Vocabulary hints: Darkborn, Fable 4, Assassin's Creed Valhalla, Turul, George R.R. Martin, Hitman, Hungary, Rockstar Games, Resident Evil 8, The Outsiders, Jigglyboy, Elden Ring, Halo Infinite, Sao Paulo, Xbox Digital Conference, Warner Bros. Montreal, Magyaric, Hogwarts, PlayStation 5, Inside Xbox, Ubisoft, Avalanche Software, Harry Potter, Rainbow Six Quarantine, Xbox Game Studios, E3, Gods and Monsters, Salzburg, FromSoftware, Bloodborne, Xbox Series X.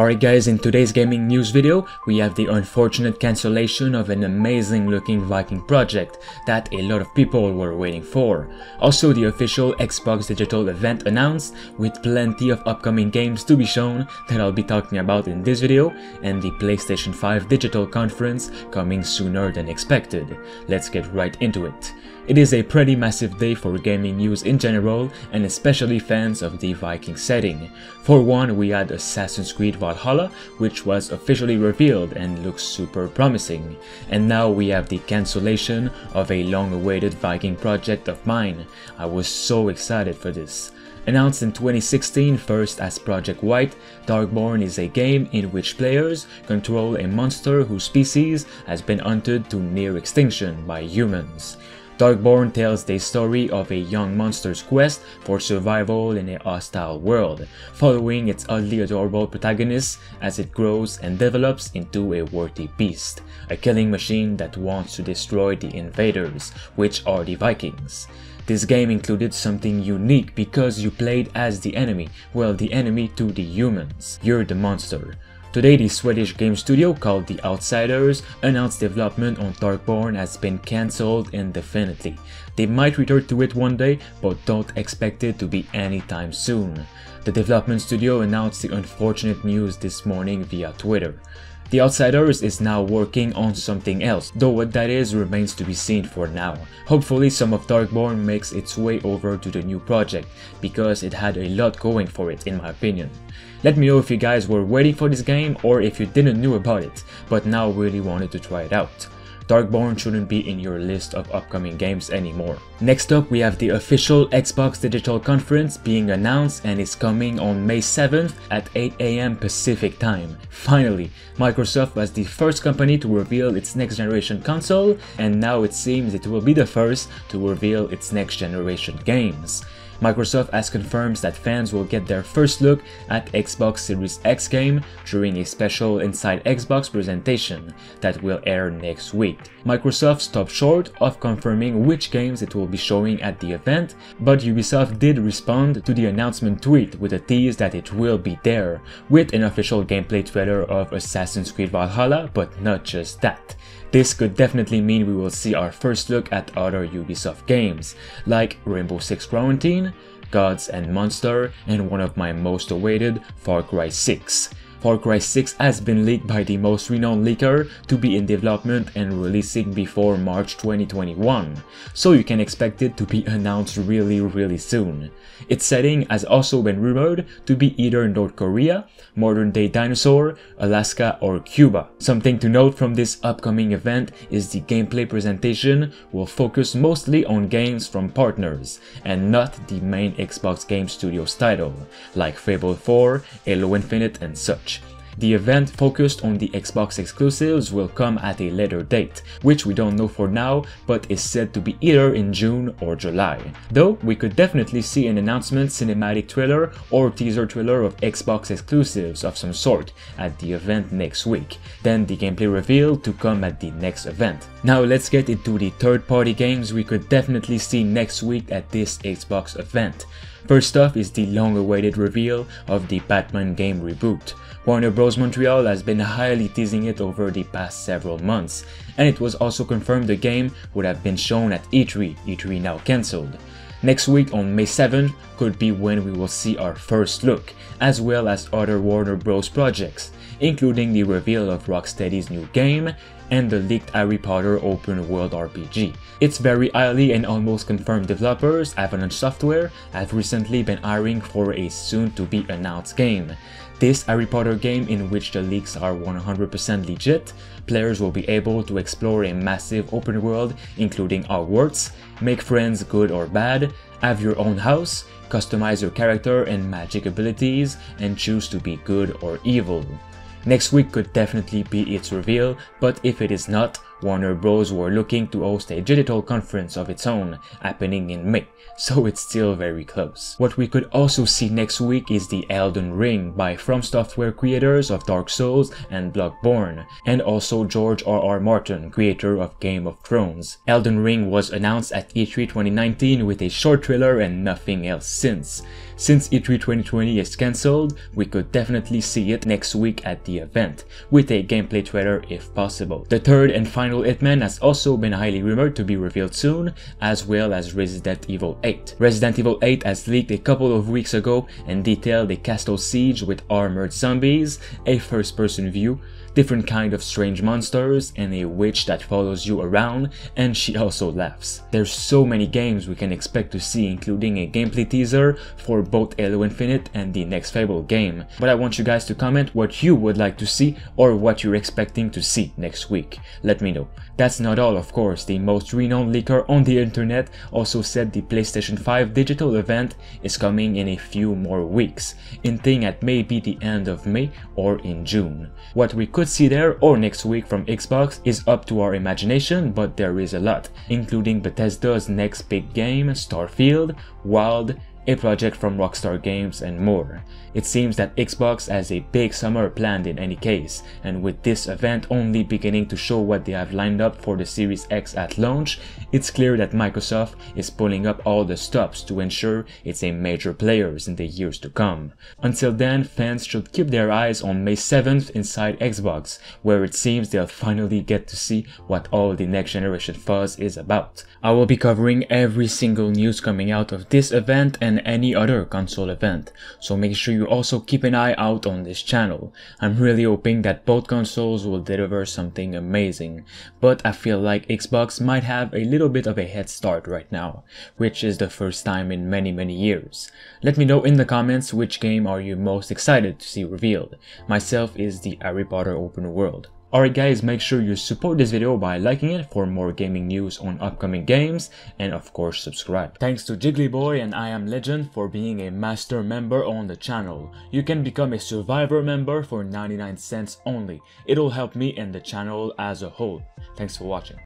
Alright guys, in today's gaming news video, we have the unfortunate cancellation of an amazing looking Viking project that a lot of people were waiting for. Also the official Xbox Digital event announced, with plenty of upcoming games to be shown that I'll be talking about in this video, and the PlayStation 5 Digital Conference coming sooner than expected. Let's get right into it. It is a pretty massive day for gaming news in general, and especially fans of the Viking setting. For one, we had Assassin's Creed Valhalla, which was officially revealed and looks super promising. And now we have the cancellation of a long-awaited Viking project of mine. I was so excited for this. Announced in 2016 first as Project White, Darkborn is a game in which players control a monster whose species has been hunted to near extinction by humans. Darkborn tells the story of a young monster's quest for survival in a hostile world, following its oddly adorable protagonist as it grows and develops into a worthy beast, a killing machine that wants to destroy the invaders, which are the Vikings. This game included something unique because you played as the enemy, well, the enemy to the humans. You're the monster. Today, the Swedish game studio called The Outsiders announced development on Darkborn has been cancelled indefinitely. They might return to it one day, but don't expect it to be anytime soon. The development studio announced the unfortunate news this morning via Twitter. The Outsiders is now working on something else, though what that is remains to be seen for now. Hopefully some of Darkborn makes its way over to the new project, because it had a lot going for it in my opinion. Let me know if you guys were waiting for this game or if you didn't know about it, but now really wanted to try it out. Darkborn shouldn't be in your list of upcoming games anymore. Next up, we have the official Xbox Digital Conference being announced and is coming on May 7th at 8 AM Pacific time. Finally, Microsoft was the first company to reveal its next generation console, and now it seems it will be the first to reveal its next generation games. Microsoft has confirmed that fans will get their first look at Xbox Series X game during a special Inside Xbox presentation that will air next week. Microsoft stopped short of confirming which games it will be showing at the event, but Ubisoft did respond to the announcement tweet with a tease that it will be there, with an official gameplay trailer of Assassin's Creed Valhalla, but not just that. This could definitely mean we will see our first look at other Ubisoft games, like Rainbow Six Quarantine, Gods and Monsters, and one of my most awaited, Far Cry 6. Far Cry 6 has been leaked by the most renowned leaker to be in development and releasing before March 2021, so you can expect it to be announced really soon. Its setting has also been rumored to be either North Korea, modern day dinosaur, Alaska or Cuba. Something to note from this upcoming event is the gameplay presentation will focus mostly on games from partners and not the main Xbox Game Studios title, like Fable 4, Halo Infinite and such. The event focused on the Xbox exclusives will come at a later date, which we don't know for now, but is said to be either in June or July. Though, we could definitely see an announcement cinematic trailer or teaser trailer of Xbox exclusives of some sort at the event next week, then the gameplay reveal to come at the next event. Now let's get into the third-party games we could definitely see next week at this Xbox event. First off is the long-awaited reveal of the Batman game reboot. Warner Bros. Montreal has been highly teasing it over the past several months, and it was also confirmed the game would have been shown at E3 now cancelled. Next week on May 7th could be when we will see our first look, as well as other Warner Bros. Projects, including the reveal of Rocksteady's new game, and the leaked Harry Potter open world RPG. Its very highly and almost confirmed developers, Avalanche Software, have recently been hiring for a soon to be announced game. This Harry Potter game, in which the leaks are 100% legit, players will be able to explore a massive open world including Hogwarts, make friends good or bad, have your own house, customize your character and magic abilities, and choose to be good or evil. Next week could definitely be its reveal, but if it is not, Warner Bros. Were looking to host a digital conference of its own, happening in May, so it's still very close. What we could also see next week is the Elden Ring by FromSoftware, creators of Dark Souls and Bloodborne, and also George R.R. Martin, creator of Game of Thrones. Elden Ring was announced at E3 2019 with a short trailer and nothing else since. Since E3 2020 is cancelled, we could definitely see it next week at the event, with a gameplay trailer if possible. The third and final Hitman has also been highly rumored to be revealed soon, as well as Resident Evil 8. Resident Evil 8 has leaked a couple of weeks ago and detailed a castle siege with armored zombies, a first-person view, different kind of strange monsters, and a witch that follows you around, and she also laughs. There's so many games we can expect to see, including a gameplay teaser for both Halo Infinite and the next Fable game, but I want you guys to comment what you would like to see or what you're expecting to see next week. Let me know. That's not all, of course. The most renowned leaker on the internet also said the PlayStation 5 digital event is coming in a few more weeks, hinting at maybe the end of May or in June. What we could see there or next week from Xbox is up to our imagination, but there is a lot, including Bethesda's next big game, Starfield, Wild, a project from Rockstar Games, and more. It seems that Xbox has a big summer planned in any case, and with this event only beginning to show what they have lined up for the Series X at launch, it's clear that Microsoft is pulling up all the stops to ensure it's a major player in the years to come. Until then, fans should keep their eyes on May 7th Inside Xbox, where it seems they'll finally get to see what all the next generation fuzz is about. I will be covering every single news coming out of this event and any other console event, so make sure you also keep an eye out on this channel. I'm really hoping that both consoles will deliver something amazing, but I feel like Xbox might have a little bit of a head start right now, which is the first time in many years. Let me know in the comments which game are you most excited to see revealed. Myself is the Harry Potter open world. Alright guys, make sure you support this video by liking it for more gaming news on upcoming games, and of course subscribe. Thanks to Jigglyboy and I Am Legend for being a master member on the channel. You can become a survivor member for 99 cents only. It'll help me and the channel as a whole. Thanks for watching.